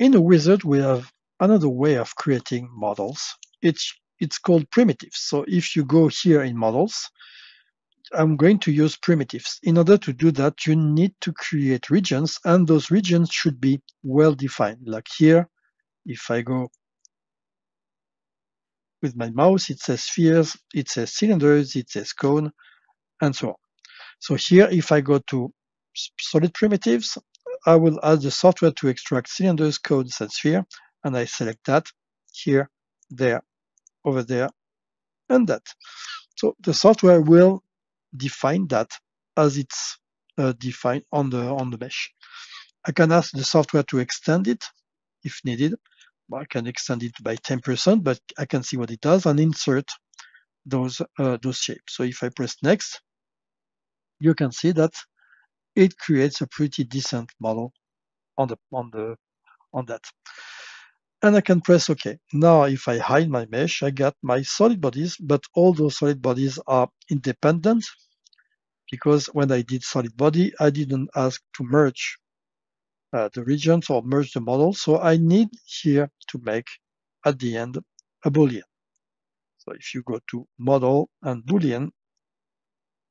In a wizard, we have another way of creating models. It's called primitives. So if you go here in models, I'm going to use primitives. In order to do that, you need to create regions, and those regions should be well defined. Like here, if I go with my mouse, it says spheres, it says cylinders, it says cone, and so on. So here, if I go to solid primitives, I will add the software to extract cylinders, cones, and sphere, and I select that here, there, over there, and that. So the software will define that as it's defined on the mesh. I can ask the software to extend it if needed. I can extend it by 10%, but I can see what it does and insert those shapes. So if I press next, you can see that it creates a pretty decent model on that. And I can press OK. Now, if I hide my mesh, I get my solid bodies, but all those solid bodies are independent, because when I did solid body, I didn't ask to merge the regions or merge the model. So I need here to make, at the end, a Boolean. So if you go to Model and Boolean,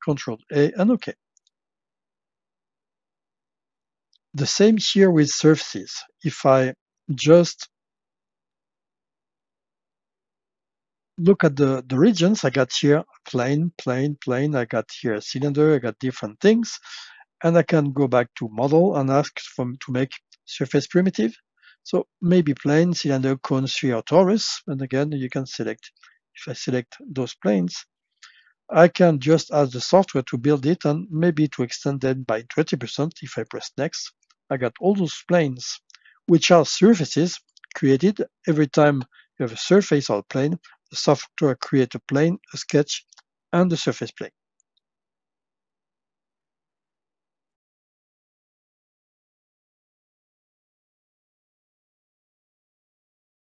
Control A and OK. The same here with surfaces. If I just look at the regions, I got here plane, plane, plane, I got here a cylinder, I got different things, and I can go back to model and ask to make surface primitive. So maybe plane, cylinder, cone, sphere, or torus, and again, you can select, if I select those planes, I can just ask the software to build it and maybe to extend them by 20%. If I press next, I got all those planes, which are surfaces created. Every time you have a surface or a plane, the software creates a plane, a sketch, and the surface plane.